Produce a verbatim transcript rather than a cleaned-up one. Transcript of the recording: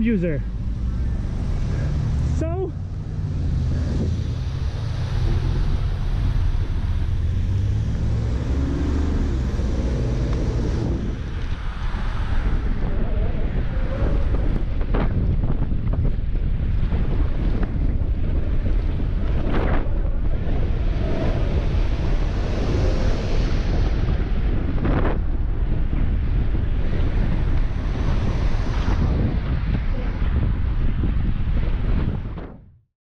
road user.